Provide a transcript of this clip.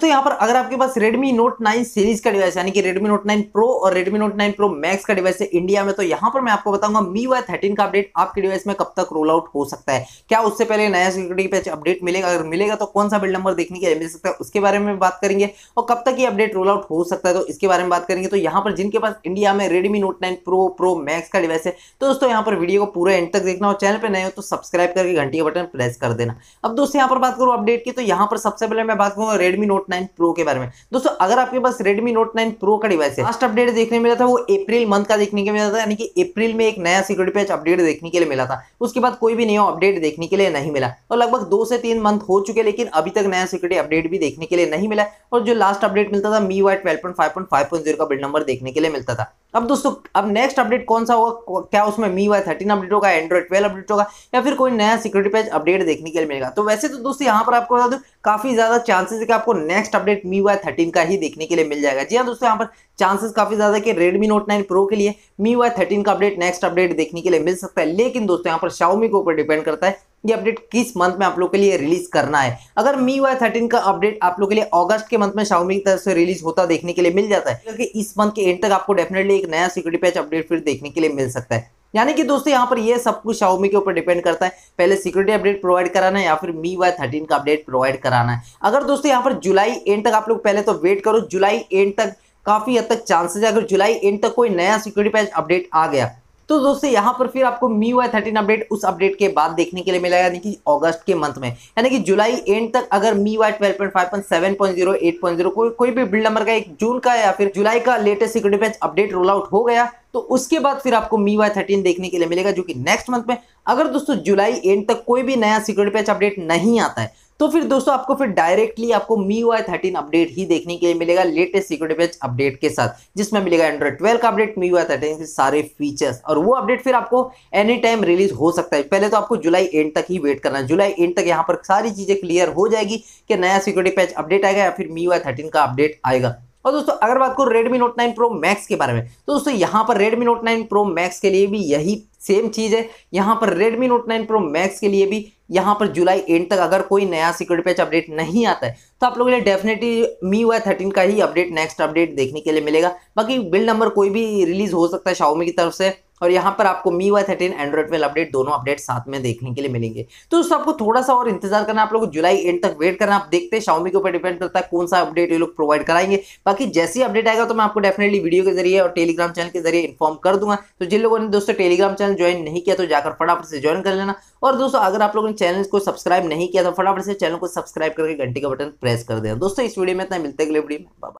तो यहाँ पर अगर आपके पास Redmi Note 9 सीरीज का डिवाइस यानी कि Redmi Note 9 Pro और Redmi Note 9 Pro Max का डिवाइस है इंडिया में, तो यहाँ पर मैं आपको बताऊंगा MIUI 13 का अपडेट आपके डिवाइस में कब तक रोल आउट हो सकता है, क्या उससे पहले नया सिक्योरिटी पैच अपडेट मिलेगा, अगर मिलेगा तो कौन सा बिल्ड नंबर देखने के लिए मिल सकता है उसके बारे में बात करेंगे, और कब तक ये अपडेट रोल आउट हो सकता है तो इसके बारे में बात करेंगे। तो यहाँ पर जिनके पास इंडिया में Redmi Note 9 Pro Pro Max का डिवाइस है तो दोस्तों यहाँ पर वीडियो को पूरा एंड तक देखना, और चैनल पर नए हो तो सब्सक्राइब करके घंटी का बटन प्रेस कर देना। अब दोस्तों यहाँ पर बात करूँ अपडेट की, तो यहाँ पर सबसे पहले मैं बात करूँगा Redmi Note 9 Pro के बारे में। दोस्तों अगर आपके पास Redmi Note 9 Pro का डिवाइस है, लास्ट अपडेट देखने मिला था वो अप्रैल मंथ का देखने के मिला था, यानी कि अप्रैल में एक नया सिक्योरिटी पैच अपडेट देखने के लिए मिला था, उसके बाद कोई भी नया अपडेट देखने के लिए नहीं मिला, और लगभग 2 से 3 मंथ हो चुके लेकिन अभी तक नया सिक्योरिटी अपडेट भी देखने के लिए नहीं मिला, और जो लास्ट अपडेट मिलता था MIUI 12.5.5.0 का बिल्ड नंबर देखने के लिए मिलता था। अब दोस्तों अब नेक्स्ट अपडेट कौन सा होगा, क्या उसमें MIUI 13 अपडेट होगा, Android 12 अपडेट होगा, या फिर कोई नया सिक्योरिटी पैच अपडेट देखने के लिए मिलेगा? तो वैसे तो दोस्तों यहाँ पर आपको बता दूं काफी ज्यादा चांसेस है कि आपको नेक्स्ट अपडेट MIUI 13 का ही देखने के लिए मिल जाएगा। जी हाँ दोस्तों, यहाँ पर चांसेस काफी ज्यादा कि Redmi Note 9 Pro के लिए MIUI 13 का अपडेट नेक्स्ट अपडेट देखने के लिए मिल सकता है, लेकिन दोस्तों यहाँ पर Xiaomi के ऊपर डिपेंड करता है ये अपडेट किस मंथ में आप लोग के लिए रिलीज करना है। अगर MIUI 13 का अपडेट आप लोग के लिए अगस्त के मंथ में Xiaomi की तरफ से रिलीज होता देखने के लिए मिल जाता है, क्योंकि इस मंथ के एंड तक आपको डेफिनेटली एक नया सिक्योरिटी पैच अपडेट फिर देखने के लिए मिल सकता है। यानी कि दोस्तों यहाँ पर ये सब कुछ Xiaomi के ऊपर डिपेंड करता है, पहले सिक्योरिटी अपडेट प्रोवाइड कराना है या फिर MIUI 13 का अपडेट प्रोवाइड कराना है। अगर दोस्तों यहाँ पर जुलाई एंड तक आप लोग पहले तो वेट करो, जुलाई एंड तक काफी हद तक चांसेस है अगर जुलाई एंड तक कोई नया सिक्योरिटी पैच अपडेट आ गया तो दोस्तों यहाँ पर फिर आपको MIUI 13 अपडेट उस अपडेट के बाद देखने के लिए मिला, यानी कि अगस्त के मंथ में, यानी कि जुलाई एंड तक अगर MIUI 12.5.7.0 8.0 कोई भी बिल्ड नंबर का एक जून का या फिर जुलाई का latest security patch update roll out हो गया तो उसके बाद फिर आपको MIUI 13 देखने के लिए मिलेगा जो कि नेक्स्ट मंथ में। अगर दोस्तों जुलाई एंड तक कोई भी नया सिक्योरिटी पैच अपडेट नहीं आता है तो फिर दोस्तों आपको फिर डायरेक्टली आपको MIUI 13 अपडेट ही देखने के लिए मिलेगा लेटेस्ट सिक्योरिटी पैच अपडेट के साथ, जिसमें मिलेगा Android 12 का अपडेट, MIUI 13 के सारे फीचर्स, और वो अपडेट फिर आपको एनी टाइम रिलीज हो सकता है। पहले तो आपको जुलाई एंड तक ही वेट करना है, जुलाई एंड तक यहाँ पर सारी चीज़ें क्लियर हो जाएगी कि नया सिक्योरिटी पैच अपडेट आएगा या फिर MIUI 13 का अपडेट आएगा। और दोस्तों अगर बात करूँ Redmi Note 9 Pro Max के बारे में तो दोस्तों यहाँ पर Redmi Note 9 Pro Max के लिए भी यही सेम चीज़ है, यहाँ पर Redmi Note 9 Pro Max के लिए भी यहाँ पर जुलाई एंड तक अगर कोई नया सिक्योरिटी पैच अपडेट नहीं आता है तो आप लोगों के लिए डेफिनेटली MIUI 13 का ही अपडेट नेक्स्ट अपडेट देखने के लिए मिलेगा। बाकी बिल्ड नंबर कोई भी रिलीज हो सकता है Xiaomi की तरफ से, और यहाँ पर आपको MIUI 13 Android 12 अपडेट दोनों अपडेट साथ में देखने के लिए मिलेंगे। तो दोस्तों आपको थोड़ा सा और इंतजार करना, आप लोगों को जुलाई एंड तक वेट करना। आप देखते हैं Xiaomi के ऊपर डिपेंड करता है कौन सा अपडेट ये लोग प्रोवाइड कराएंगे। बाकी जैसी अपडेट आएगा तो मैं आपको डेफिनेटली वीडियो के जरिए और टेलीग्राम चैनल के जरिए इन्फॉर्म कर दूंगा। तो जिन लोगों ने दोस्तों टेलीग्राम चैनल ज्वाइन नहीं किया तो जाकर फटाफट से ज्वाइन कर लेना, और दोस्तों अगर आप लोगों ने चैनल को सब्सक्राइब नहीं किया तो फटाफट से चैनल को सब्सक्राइब करके घंटी का बटन प्रेस कर देना। दोस्तों इस वीडियो में इतना, मिलते अगले वीडियो में।